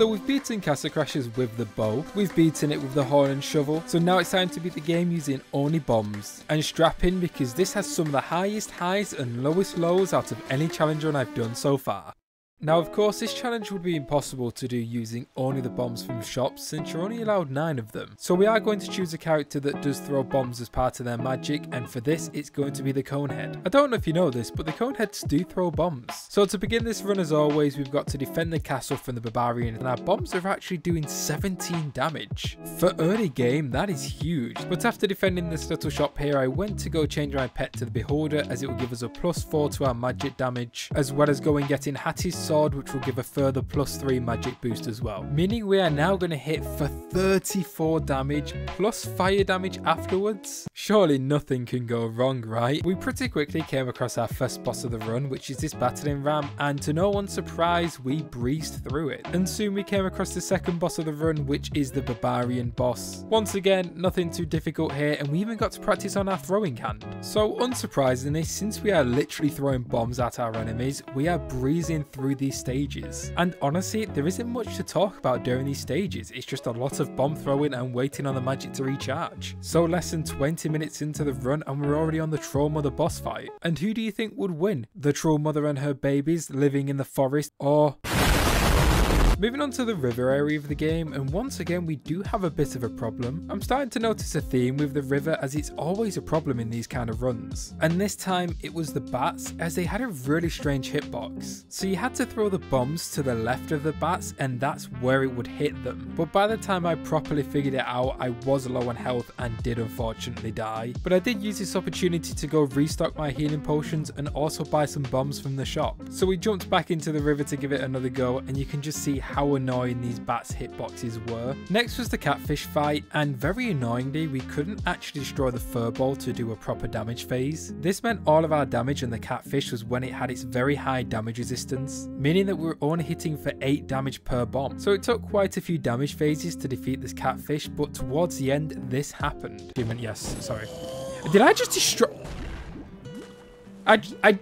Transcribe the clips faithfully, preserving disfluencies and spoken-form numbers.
So we've beaten Castle Crashers with the bow, we've beaten it with the horn and shovel, so now it's time to beat the game using only bombs. And strap in, because this has some of the highest highs and lowest lows out of any challenge run I've done so far. Now of course this challenge would be impossible to do using only the bombs from shops, since you're only allowed nine of them. So we are going to choose a character that does throw bombs as part of their magic, and for this it's going to be the Conehead. I don't know if you know this, but the Coneheads do throw bombs. So to begin this run, as always, we've got to defend the castle from the barbarian, and our bombs are actually doing seventeen damage. For early game that is huge, but after defending this little shop here I went to go change my pet to the Beholder, as it will give us a plus four to our magic damage, as well as going getting Hattie's Sword Sword, which will give a further plus three magic boost as well, meaning we are now going to hit for thirty-four damage plus fire damage afterwards. Surely nothing can go wrong, right? We pretty quickly came across our first boss of the run, which is this battling ram, and to no one's surprise we breezed through it. And soon we came across the second boss of the run, which is the barbarian boss. Once again, nothing too difficult here, and we even got to practice on our throwing hand. So unsurprisingly, since we are literally throwing bombs at our enemies, we are breezing through these stages, and honestly there isn't much to talk about during these stages. It's just a lot of bomb throwing and waiting on the magic to recharge. So less than twenty minutes into the run and we're already on the troll mother boss fight. And who do you think would win? The troll mother and her babies living in the forest, or... Moving on to the river area of the game, and once again we do have a bit of a problem. I'm starting to notice a theme with the river, as it's always a problem in these kind of runs. And this time it was the bats, as they had a really strange hitbox. So you had to throw the bombs to the left of the bats and that's where it would hit them. But by the time I properly figured it out, I was low on health and did unfortunately die. But I did use this opportunity to go restock my healing potions and also buy some bombs from the shop. So we jumped back into the river to give it another go, and you can just see how how annoying these bats' hitboxes were. Next was the catfish fight, and very annoyingly we couldn't actually destroy the furball to do a proper damage phase. This meant all of our damage on the catfish was when it had its very high damage resistance, meaning that we were only hitting for eight damage per bomb. So it took quite a few damage phases to defeat this catfish, but towards the end this happened. Demon, yes, sorry. Did I just destroy... I... I...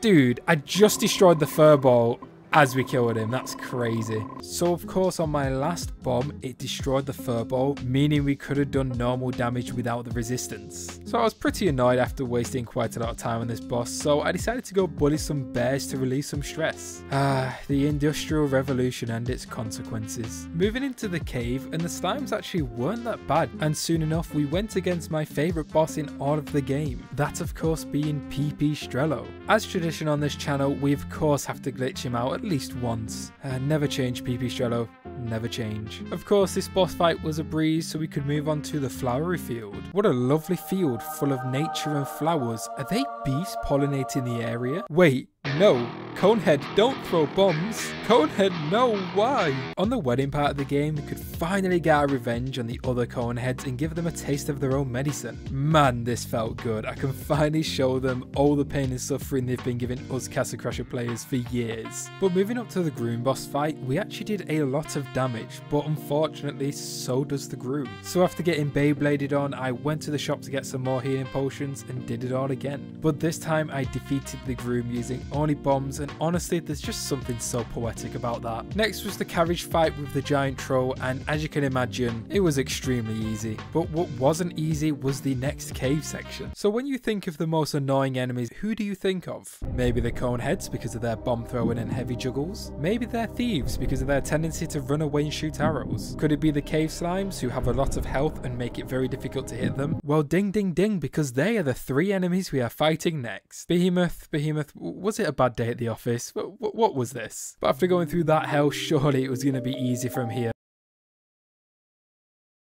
Dude, I just destroyed the furball as we killed him. That's crazy. So of course on my last bomb it destroyed the furball, meaning we could have done normal damage without the resistance. So I was pretty annoyed after wasting quite a lot of time on this boss, so I decided to go bully some bears to release some stress. Ah, the Industrial Revolution and its consequences. Moving into the cave, and the slimes actually weren't that bad, and soon enough we went against my favourite boss in all of the game, that of course being P P Strello. As tradition on this channel, we of course have to glitch him out at At least once. Uh, never change, P P Strello. Never change. Of course, this boss fight was a breeze, so we could move on to the flowery field. What a lovely field full of nature and flowers. Are they bees pollinating the area? Wait, no. Conehead, don't throw bombs. Conehead, no, why? On the wedding part of the game, we could finally get our revenge on the other Coneheads and give them a taste of their own medicine. Man, this felt good. I can finally show them all the pain and suffering they've been giving us Castle Crasher players for years. But moving up to the groom boss fight, we actually did a lot of damage, but unfortunately, so does the groom. So after getting Beybladed on, I went to the shop to get some more healing potions and did it all again. But this time, I defeated the groom using only bombs, and honestly, there's just something so poetic about that. Next was the carriage fight with the giant troll, and as you can imagine, it was extremely easy. But what wasn't easy was the next cave section. So when you think of the most annoying enemies, who do you think of? Maybe the Coneheads because of their bomb throwing and heavy juggles? Maybe they're thieves because of their tendency to run away and shoot arrows? Could it be the cave slimes who have a lot of health and make it very difficult to hit them? Well, ding ding ding, because they are the three enemies we are fighting next. Behemoth, Behemoth, was it a bad day at the office? What, what was this? But after going through that hell, surely it was going to be easy from here.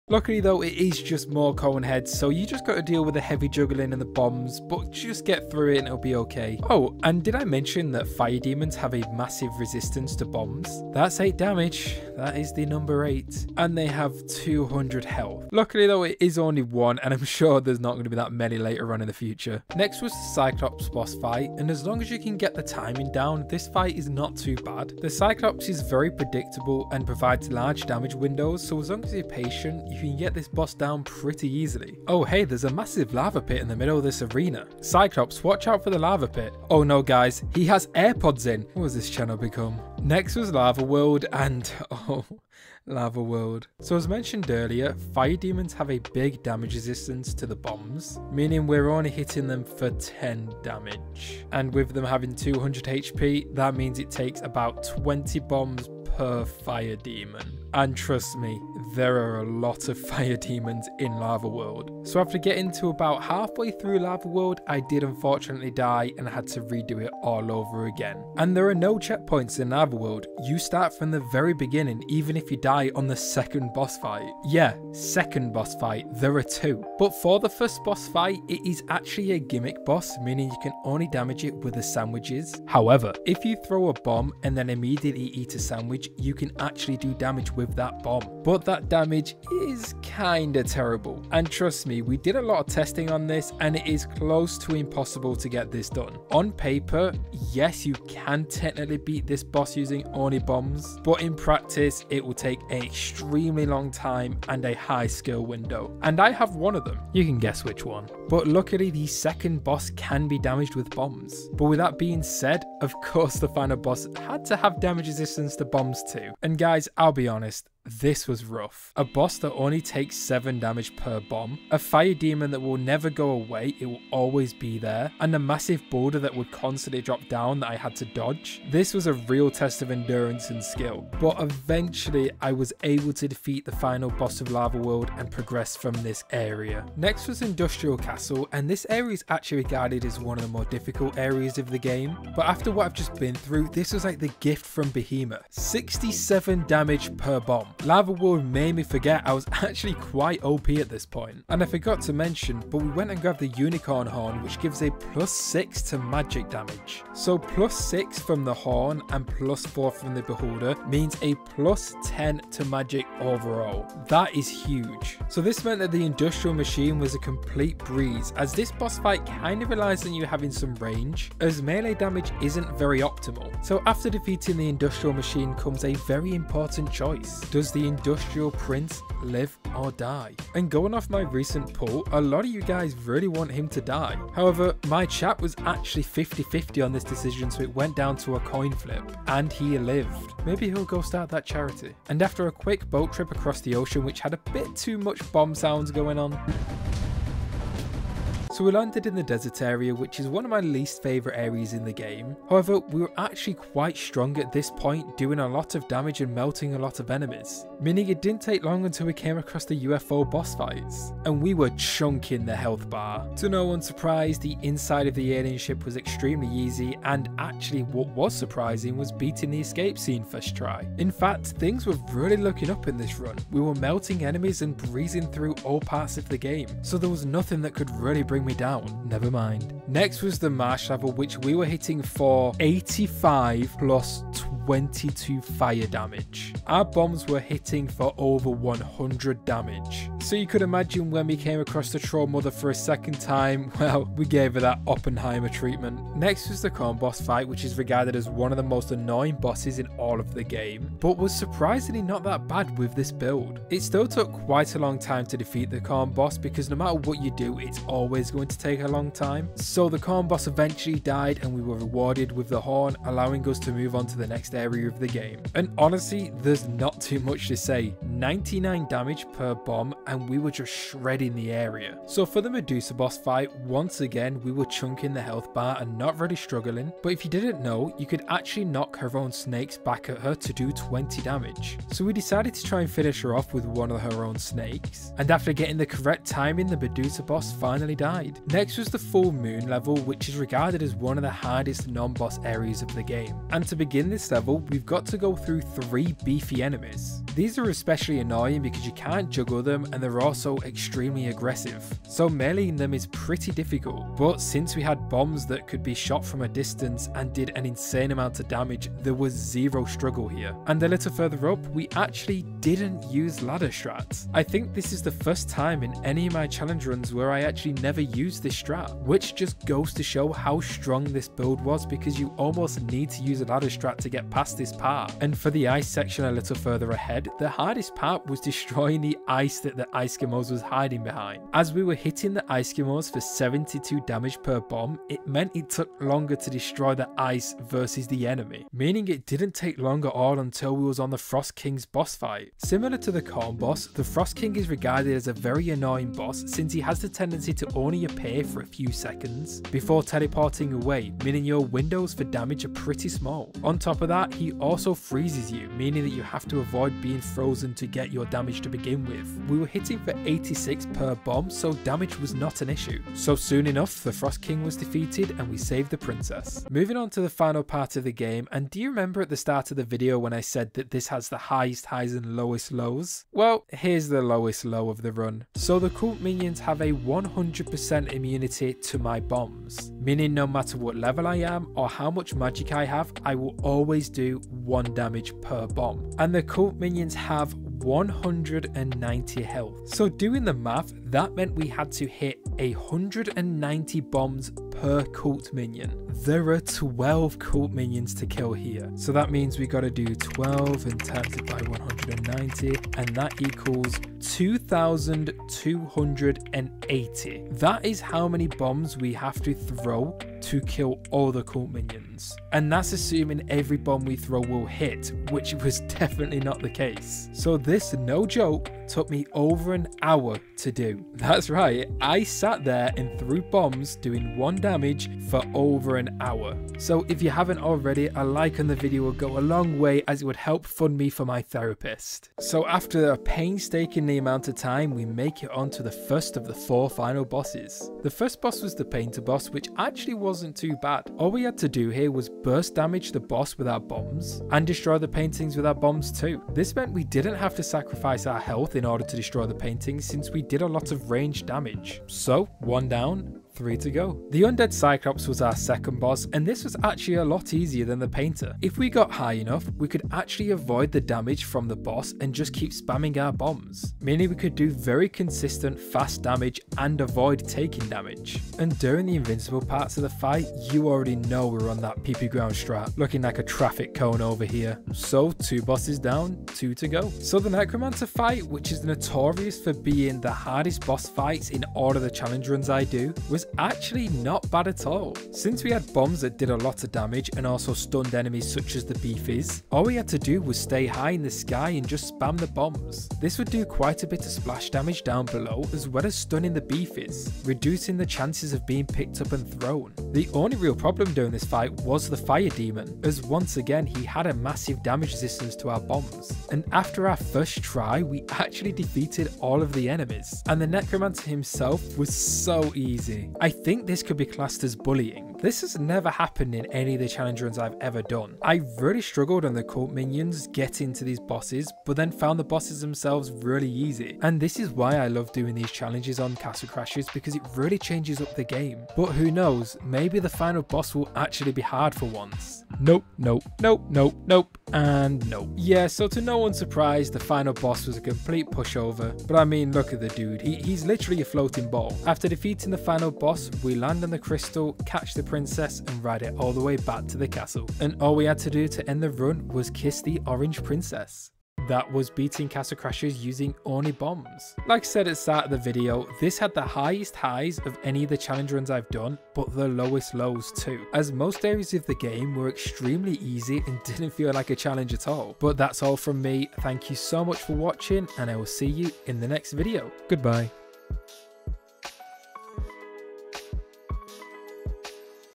Luckily though, it is just more Coneheads, so you just got to deal with the heavy juggling and the bombs, but just get through it and it'll be okay. Oh, and did I mention that fire demons have a massive resistance to bombs? That's eight damage. That is the number eight. And they have two hundred health. Luckily though, it is only one, and I'm sure there's not going to be that many later on in the future. Next was the Cyclops boss fight, and as long as you can get the timing down, this fight is not too bad. The Cyclops is very predictable and provides large damage windows, so as long as you're patient, you You can get this boss down pretty easily. Oh hey, there's a massive lava pit in the middle of this arena. Cyclops, watch out for the lava pit. Oh no guys, he has AirPods in. What has this channel become? Next was Lava World, and oh, Lava World. So as mentioned earlier, fire demons have a big damage resistance to the bombs, meaning we're only hitting them for ten damage. And with them having two hundred H P, that means it takes about twenty bombs per fire demon. And trust me, there are a lot of fire demons in Lava World. So after getting to about halfway through Lava World, I did unfortunately die and had to redo it all over again. And there are no checkpoints in Lava World. You start from the very beginning, even if you die on the second boss fight. Yeah, second boss fight, there are two. But for the first boss fight, it is actually a gimmick boss, meaning you can only damage it with the sandwiches. However, if you throw a bomb and then immediately eat a sandwich, you can actually do damage with that bomb, but that damage is kinda terrible. And trust me, we did a lot of testing on this and it is close to impossible to get this done. On paper, yes, you can technically beat this boss using only bombs, but in practice it will take an extremely long time and a high skill window, and I have one of them. You can guess which one. But luckily the second boss can be damaged with bombs. But with that being said, of course the final boss had to have damage resistance to bombs too. And guys, I'll be honest, this was rough. A boss that only takes seven damage per bomb, a fire demon that will never go away, it will always be there, and a massive boulder that would constantly drop down that I had to dodge. This was a real test of endurance and skill, but eventually I was able to defeat the final boss of Lava World and progress from this area. Next was Industrial Castle, and this area is actually regarded as one of the more difficult areas of the game, but after what I've just been through, this was like the gift from Behemoth. sixty-seven damage per bomb. Lava World made me forget I was actually quite O P at this point. And I forgot to mention, but we went and grabbed the unicorn horn, which gives a plus six to magic damage. So plus six from the horn and plus four from the beholder means a plus ten to magic overall. That is huge. So this meant that the industrial machine was a complete breeze, as this boss fight kind of relies on you having some range, as melee damage isn't very optimal. So after defeating the industrial machine comes a very important choice. Does the industrial prince live or die? And going off my recent poll, a lot of you guys really want him to die. However, my chat was actually fifty fifty on this decision, so it went down to a coin flip, and he lived. Maybe he'll go start that charity. And after a quick boat trip across the ocean, which had a bit too much bomb sounds going on, so we landed in the desert area, which is one of my least favourite areas in the game. However, we were actually quite strong at this point, doing a lot of damage and melting a lot of enemies, meaning it didn't take long until we came across the U F O boss fights, and we were chunking the health bar. To no one's surprise, the inside of the alien ship was extremely easy, and actually what was surprising was beating the escape scene first try. In fact, things were really looking up in this run. We were melting enemies and breezing through all parts of the game, so there was nothing that could really bring me down. Never mind. Next was the marsh level, which we were hitting for eighty-five plus twenty-two fire damage. Our bombs were hitting for over one hundred damage. So you could imagine when we came across the troll mother for a second time, well, we gave her that Oppenheimer treatment. Next was the corn boss fight, which is regarded as one of the most annoying bosses in all of the game, but was surprisingly not that bad with this build. It still took quite a long time to defeat the corn boss, because no matter what you do, it's always going going to take a long time. So the corn boss eventually died and we were rewarded with the horn, allowing us to move on to the next area of the game. And honestly, there's not too much to say. ninety-nine damage per bomb and we were just shredding the area. So for the Medusa boss fight, once again we were chunking the health bar and not really struggling, but if you didn't know, you could actually knock her own snakes back at her to do twenty damage. So we decided to try and finish her off with one of her own snakes, and after getting the correct timing, the Medusa boss finally died. Next was the full moon level, which is regarded as one of the hardest non-boss areas of the game. And to begin this level, we've got to go through three beefy enemies. These are especially annoying because you can't juggle them and they're also extremely aggressive. So meleeing them is pretty difficult, but since we had bombs that could be shot from a distance and did an insane amount of damage, there was zero struggle here. And a little further up, we actually didn't use ladder strats. I think this is the first time in any of my challenge runs where I actually never used Use this strat, which just goes to show how strong this build was, because you almost need to use a ladder strat to get past this part. And for the ice section a little further ahead, the hardest part was destroying the ice that the that Iskimos was hiding behind. As we were hitting the Iskimos for seventy-two damage per bomb, it meant it took longer to destroy the ice versus the enemy, meaning it didn't take long at all until we was on the Frost King's boss fight. Similar to the Corn boss, the Frost King is regarded as a very annoying boss since he has the tendency to only appear for a few seconds before teleporting away, meaning your windows for damage are pretty small. On top of that, he also freezes you, meaning that you have to avoid being frozen to get your damage to begin with. We were hitting for eighty-six per bomb, so damage was not an issue. So soon enough, the Frost King was defeated and we saved the princess. Moving on to the final part of the game, and do you remember at the start of the video when I said that this has the highest highs and lowest lows? Well, here's the lowest low of the run. So the cult minions have a one hundred percent immunity to my bombs, meaning no matter what level I am or how much magic I have, I will always do one damage per bomb. And the cult minions have one hundred ninety health. So doing the math, that meant we had to hit one hundred ninety bombs per cult minion. There are twelve cult minions to kill here. So that means we got to do twelve and times it by one hundred ninety, and that equals two thousand two hundred eighty. That is how many bombs we have to throw to kill all the cult minions. And that's assuming every bomb we throw will hit, which was definitely not the case. So this, no joke, took me over an hour to do. That's right, I sat there and threw bombs doing one damage for over an hour. So if you haven't already, a like on the video will go a long way as it would help fund me for my therapist. So after a painstakingly amount of time, we make it on to the first of the four final bosses. The first boss was the painter boss, which actually wasn't too bad. All we had to do here was burst damage the boss with our bombs and destroy the paintings with our bombs too. This meant we didn't have to sacrifice our health in order to destroy the painting since we did a lot of range damage. So one down, three to go. The Undead Cyclops was our second boss, and this was actually a lot easier than the painter. If we got high enough, we could actually avoid the damage from the boss and just keep spamming our bombs, meaning we could do very consistent fast damage and avoid taking damage. And during the invincible parts of the fight, you already know we're on that P P ground strat, looking like a traffic cone over here. So two bosses down, two to go. So the Necromancer fight, which is notorious for being the hardest boss fights in all of the challenge runs I do, was actually not bad at all. Since we had bombs that did a lot of damage and also stunned enemies such as the beefies, all we had to do was stay high in the sky and just spam the bombs. This would do quite a bit of splash damage down below, as well as stunning the beefies, reducing the chances of being picked up and thrown. The only real problem during this fight was the fire demon, as once again he had a massive damage resistance to our bombs. And after our first try, we actually defeated all of the enemies, and the Necromancer himself was so easy. I think this could be classed as bullying. This has never happened in any of the challenge runs I've ever done. I really struggled on the cult minions getting to these bosses, but then found the bosses themselves really easy. And this is why I love doing these challenges on Castle Crashers, because it really changes up the game. But who knows, maybe the final boss will actually be hard for once. Nope, nope, nope, nope, nope, and nope. Yeah, so to no one's surprise, the final boss was a complete pushover. But I mean, look at the dude, he, he's literally a floating ball. After defeating the final boss, we land on the crystal, catch the princess and ride it all the way back to the castle. And all we had to do to end the run was kiss the orange princess. That was beating Castle Crashers using only bombs. Like I said at the start of the video, this had the highest highs of any of the challenge runs I've done, but the lowest lows too, as most areas of the game were extremely easy and didn't feel like a challenge at all. But that's all from me. Thank you so much for watching, and I will see you in the next video. Goodbye.